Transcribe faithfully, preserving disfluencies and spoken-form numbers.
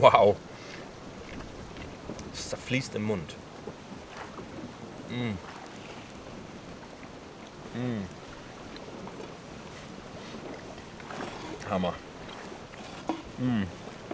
Wow, das zerfließt im Mund. Mm. Mm. Hammer. Mm.